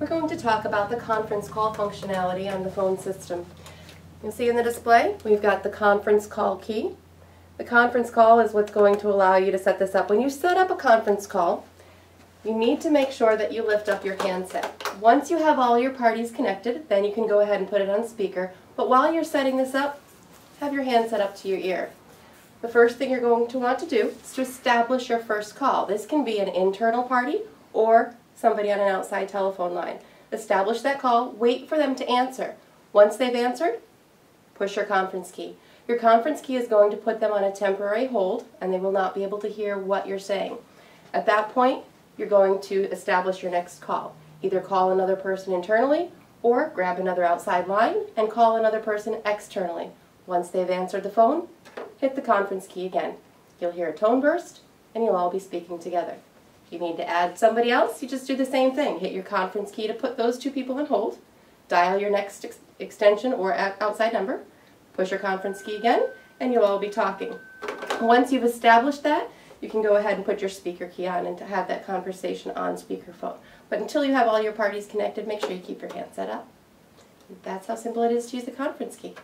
we're going to talk about the conference call functionality on the phone system. You'll see in the display, we've got the conference call key. The conference call is what's going to allow you to set this up. When you set up a conference call, you need to make sure that you lift up your handset. Once you have all your parties connected, then you can go ahead and put it on speaker. But while you're setting this up, have your handset up to your ear. The first thing you're going to want to do is to establish your first call. This can be an internal party or somebody on an outside telephone line. Establish that call, wait for them to answer. Once they've answered, push your conference key. Your conference key is going to put them on a temporary hold, and they will not be able to hear what you're saying. At that point, you're going to establish your next call. Either call another person internally or grab another outside line and call another person externally. Once they've answered the phone, hit the conference key again. You'll hear a tone burst and you'll all be speaking together. If you need to add somebody else, you just do the same thing. Hit your conference key to put those two people on hold, dial your next extension or outside number, push your conference key again, and you'll all be talking. Once you've established that, you can go ahead and put your speaker key on and to have that conversation on speakerphone. But until you have all your parties connected, make sure you keep your handset up. That's how simple it is to use the conference key.